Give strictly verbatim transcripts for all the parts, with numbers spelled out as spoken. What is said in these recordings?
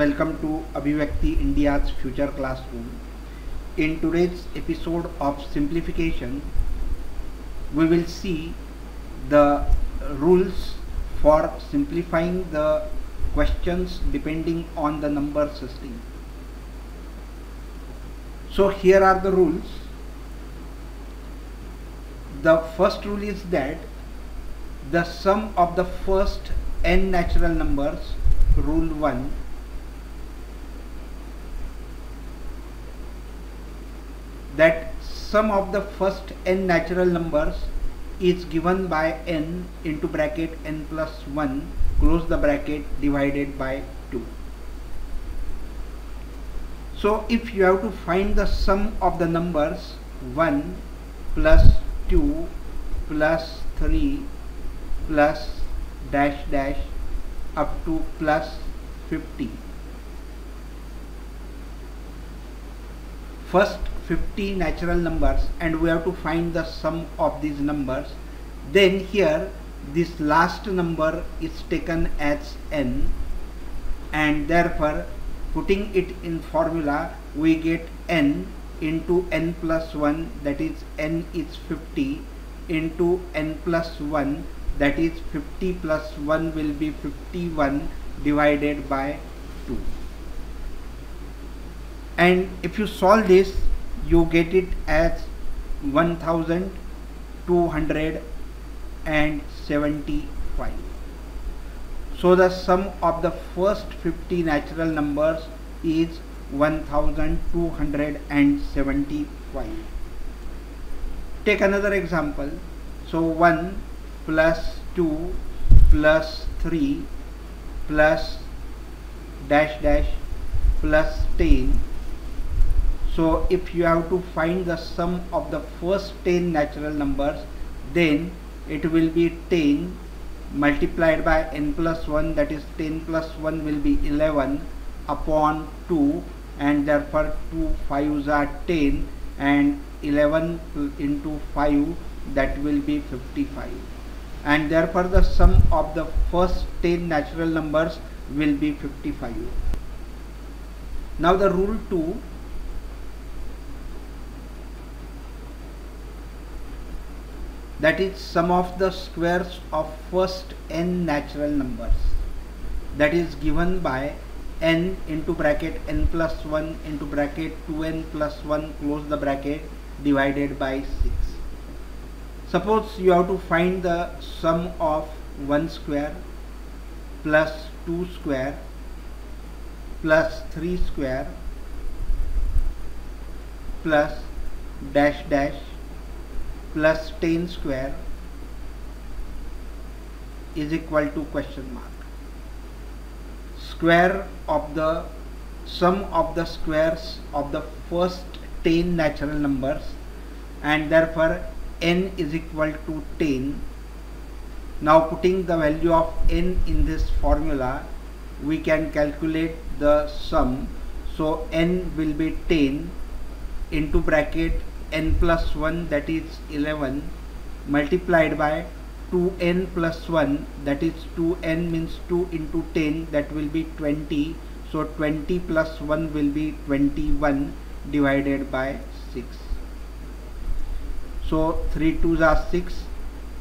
Welcome to Abhivyakti India's Future Classroom. In today's episode of simplification, we will see the rules for simplifying the questions depending on the number system. So here are the rules. The first rule is that the sum of the first n natural numbers, rule one, that sum of the first n natural numbers is given by n into bracket n plus one, close the bracket, divided by two. So if you have to find the sum of the numbers one plus two plus three plus dash dash up to plus fifty. First fifty natural numbers, and we have to find the sum of these numbers. Then here this last number is taken as n, and therefore putting it in formula we get n into n plus one, that is n is fifty, into n plus one, that is fifty plus one will be fifty-one, divided by two. And if you solve this, you get it as one thousand two hundred seventy-five. So the sum of the first fifty natural numbers is one thousand two hundred seventy-five. Take another example. So one plus two plus three plus dash dash plus ten. So if you have to find the sum of the first ten natural numbers, then it will be ten multiplied by n plus one, that is ten plus one will be eleven, upon two, and therefore two fives are ten, and eleven into five, that will be fifty-five, and therefore the sum of the first ten natural numbers will be fifty-five. Now the rule two, that is sum of the squares of first n natural numbers, that is given by n into bracket n plus one into bracket two n plus one, close the bracket, divided by six. Suppose you have to find the sum of one square plus two square plus three square plus dash dash plus ten square is equal to question mark. Square of the sum of the squares of the first ten natural numbers, and therefore n is equal to ten. Now putting the value of n in this formula, we can calculate the sum. So n will be ten into bracket n plus one, that is eleven, multiplied by two n plus one, that is two n means two into ten, that will be twenty. So twenty plus one will be twenty-one, divided by six. So three twos are six,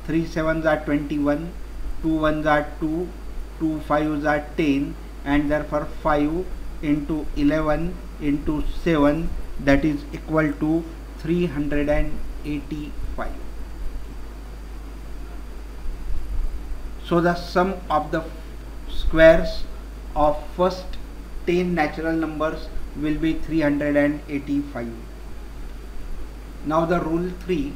three sevens are twenty-one, two ones are two, two fives are ten, and therefore five into eleven into seven, that is equal to three hundred eighty-five. So the sum of the squares of first ten natural numbers will be three hundred eighty-five. Now the rule three,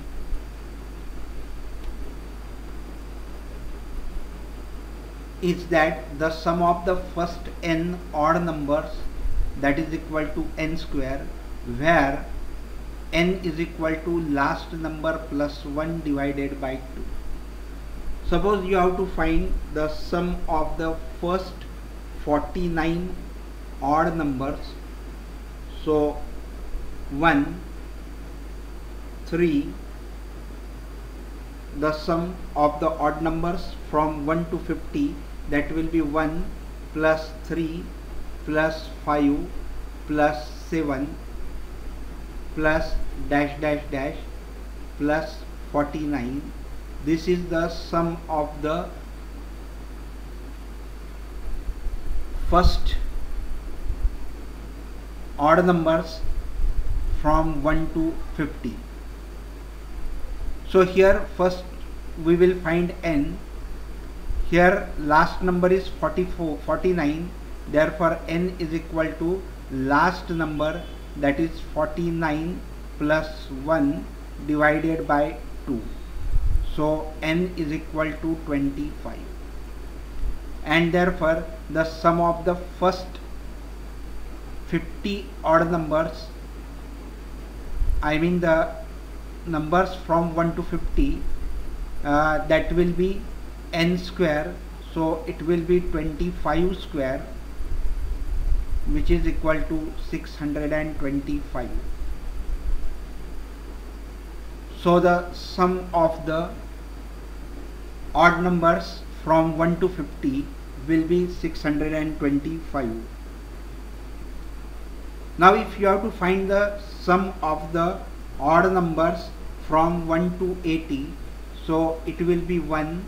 is that the sum of the first n odd numbers, that is equal to n square, where n is equal to last number plus one, divided by two. Suppose you have to find the sum of the first forty-nine odd numbers. So one, three, the sum of the odd numbers from one to fifty, that will be one plus three plus five plus seven plus dash dash dash plus forty-nine. This is the sum of the first odd numbers from one to fifty. So here first we will find n. Here last number is forty-four, forty-nine, therefore n is equal to last number, that is forty-nine plus one divided by two. So n is equal to twenty-five, and therefore the sum of the first fifty odd numbers, I mean the numbers from one to fifty, uh, that will be n square. So it will be twenty-five square, which is equal to six hundred twenty-five. So the sum of the odd numbers from one to fifty will be six hundred twenty-five. Now if you have to find the sum of the odd numbers from one to eighty, so it will be one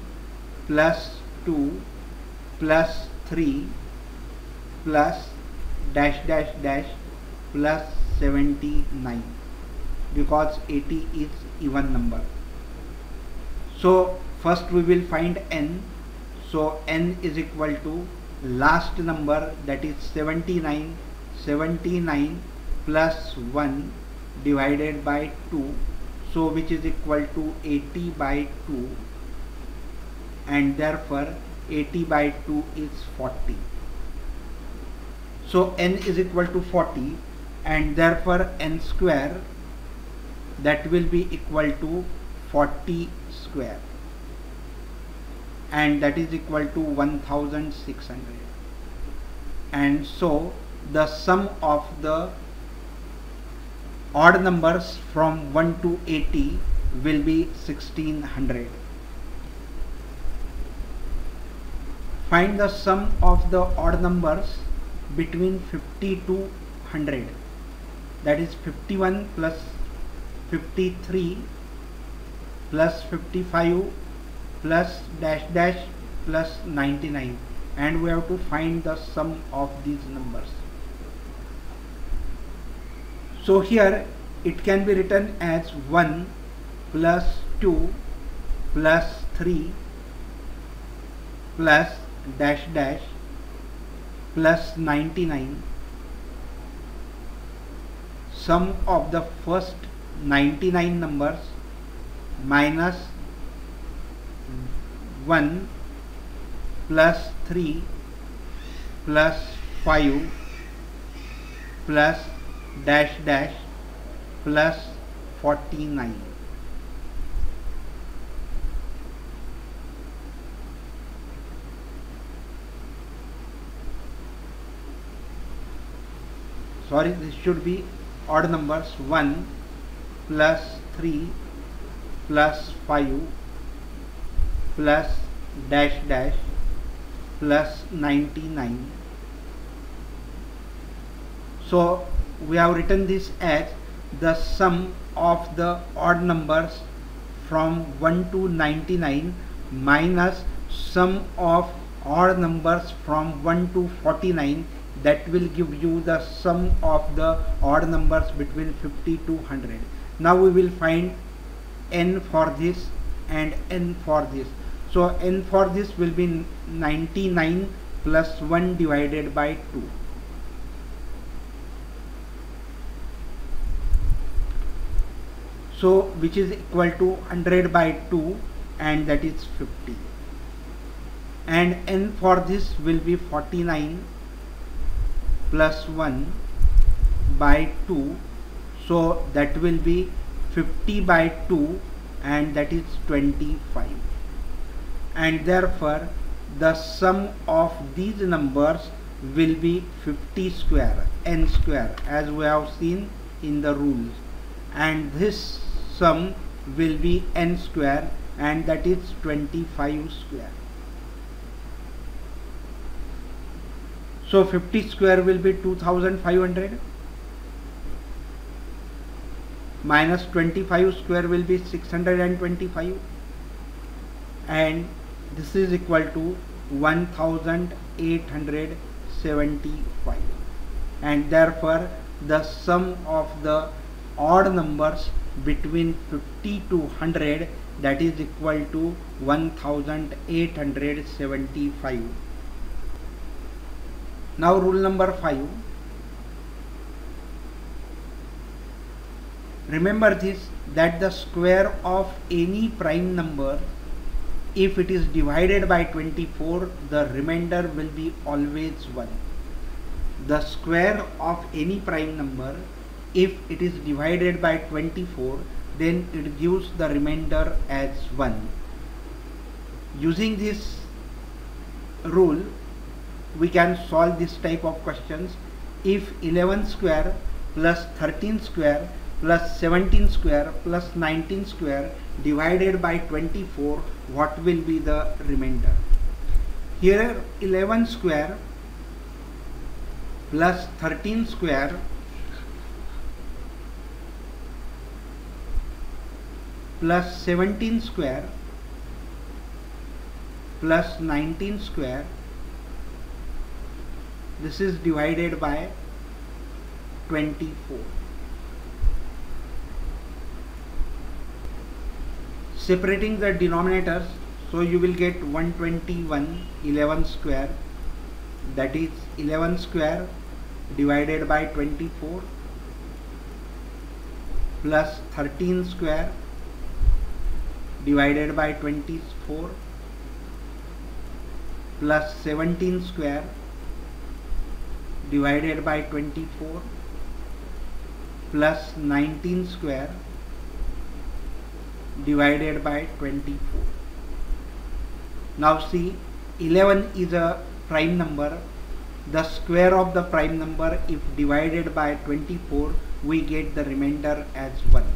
plus two plus three plus dash dash dash plus seventy-nine, because eighty is even number. So first we will find n. So n is equal to last number, that is seventy-nine, seventy-nine plus one divided by two, so which is equal to eighty by two, and therefore eighty by two is forty. So n is equal to forty, and therefore n square, that will be equal to forty square, and that is equal to one thousand six hundred. And so the sum of the odd numbers from one to eighty will be sixteen hundred. Find the sum of the odd numbers between fifty to one hundred, that is fifty-one plus fifty-three plus fifty-five plus dash dash plus ninety-nine, and we have to find the sum of these numbers. So here it can be written as one plus two plus three plus dash dash plus ninety-nine. Sum of the first ninety-nine numbers minus one plus three plus five plus dash dash plus forty-nine. Sorry, this should be odd numbers. One plus three plus five plus dash dash plus ninety-nine. So we have written this as the sum of the odd numbers from one to ninety-nine minus sum of odd numbers from one to forty-nine. That will give you the sum of the odd numbers between fifty to one hundred. Now we will find n for this and n for this. So n for this will be ninety-nine plus one divided by two. So which is equal to one hundred by two, and that is fifty. And n for this will be forty-nine plus one by two, so that will be fifty by two, and that is twenty-five, and therefore the sum of these numbers will be fifty square, n square, as we have seen in the rules, and this sum will be n square, and that is twenty-five square. So fifty square will be two thousand five hundred. Minus twenty-five square will be six hundred twenty-five. And this is equal to one thousand eight hundred seventy-five. And therefore the sum of the odd numbers between fifty to one hundred, that is equal to one thousand eight hundred seventy-five. Now rule number five. Remember this, that the square of any prime number, if it is divided by twenty-four, the remainder will be always one. The square of any prime number, if it is divided by twenty-four, then it gives the remainder as one. Using this rule, we can solve this type of questions. If eleven square plus thirteen square plus seventeen square plus nineteen square divided by twenty-four, what will be the remainder? Here eleven square plus thirteen square plus seventeen square plus nineteen square, this is divided by twenty-four. Separating the denominators, so you will get one hundred twenty-one, eleven square, that is eleven square divided by twenty-four plus thirteen square divided by twenty-four plus seventeen square divided by twenty-four plus nineteen square divided by twenty-four. Now see, eleven is a prime number. The square of the prime number, if divided by twenty-four, we get the remainder as one.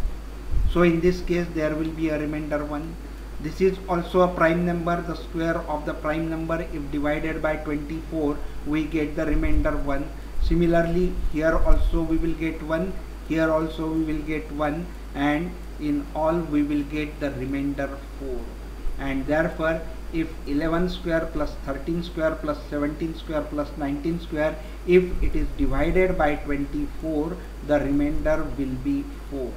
So in this case there will be a remainder one. This is also a prime number. The square of the prime number, if divided by twenty-four, we get the remainder one. Similarly, here also we will get one, here also we will get one, and in all we will get the remainder four. And therefore if eleven square plus thirteen square plus seventeen square plus nineteen square, if it is divided by twenty-four, the remainder will be four.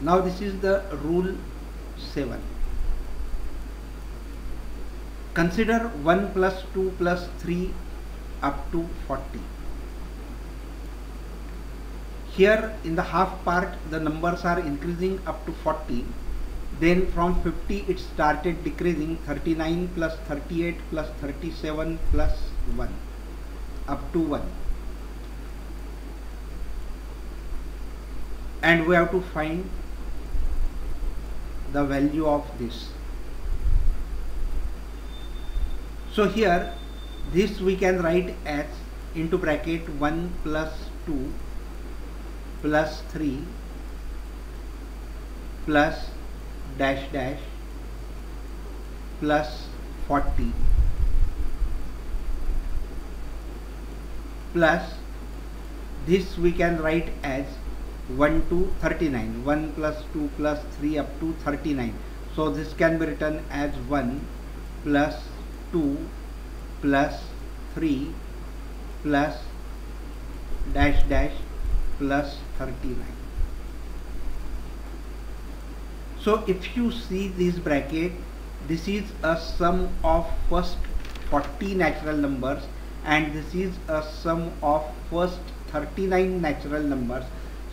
Now this is the rule seven. Consider one plus two plus three up to forty. Here in the half part the numbers are increasing up to forty. Then from fifty it started decreasing, thirty-nine plus thirty-eight plus thirty-seven plus one up to one. And we have to find the value of this. So here this we can write as into bracket one plus two plus three plus dash dash plus forty plus this we can write as one to thirty-nine, one plus two plus three up to thirty-nine. So this can be written as one plus two plus three plus dash dash plus thirty-nine. So if you see this bracket, this is a sum of first forty natural numbers and this is a sum of first thirty-nine natural numbers.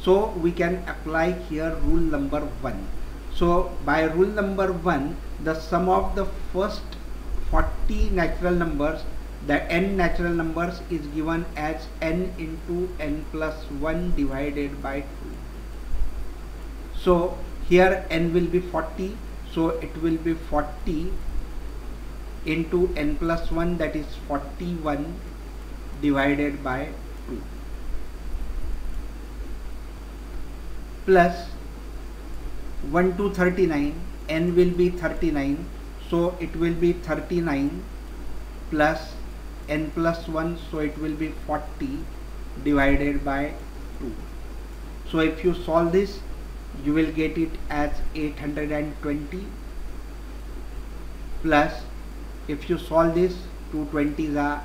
So we can apply here rule number one. So by rule number one, the sum of the first forty natural numbers, the n natural numbers, is given as n into n plus one divided by two. So here n will be forty, so it will be forty into n plus one, that is forty-one, divided by two, plus one to thirty-nine, n will be thirty-nine, so it will be thirty-nine plus n plus one, so it will be forty divided by two. So if you solve this, you will get it as eight hundred twenty plus, if you solve this, two twenties are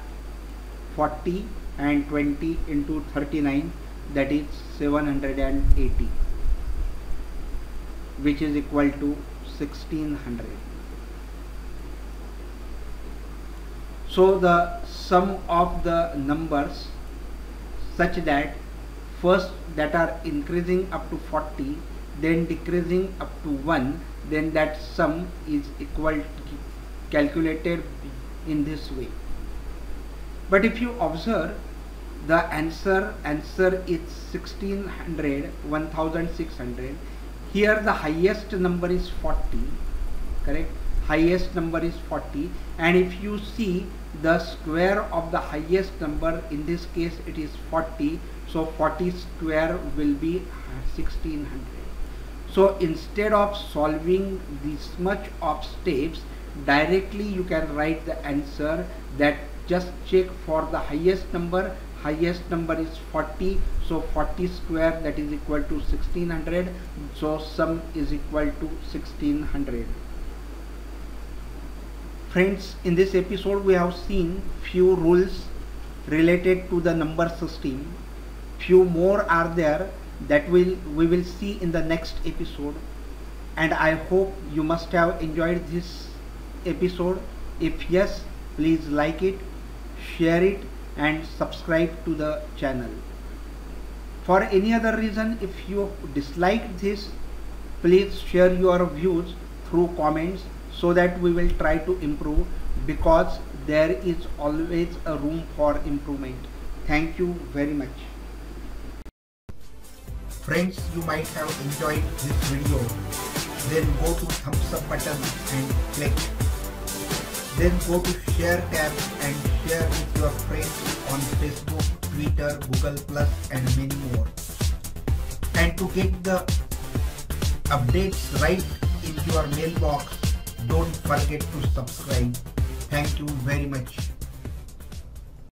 forty and twenty into thirty-nine, that is seven hundred eighty, which is equal to sixteen hundred. So the sum of the numbers such that first that are increasing up to forty, then decreasing up to one, then that sum is equal to calculated in this way. But if you observe, the answer answer is sixteen hundred, one thousand six hundred. Here the highest number is forty, correct? Highest number is forty, and if you see the square of the highest number, in this case it is forty, so forty square will be sixteen hundred. So instead of solving this much of steps, directly you can write the answer that just check for the highest number. Highest number is forty, so forty square, that is equal to sixteen hundred, so sum is equal to sixteen hundred. Friends, in this episode we have seen few rules related to the number system. Few more are there that will we will see in the next episode, and I hope you must have enjoyed this episode. If yes, please like it, share it, and subscribe to the channel. For any other reason, if you disliked this, please share your views through comments, so that we will try to improve, because there is always a room for improvement. Thank you very much. Friends, you might have enjoyed this video. Then go to thumbs up button and click. Then go to share tab and share with your friends on Facebook, Twitter, Google Plus, and many more. And to get the updates right in your mailbox, don't forget to subscribe. Thank you very much.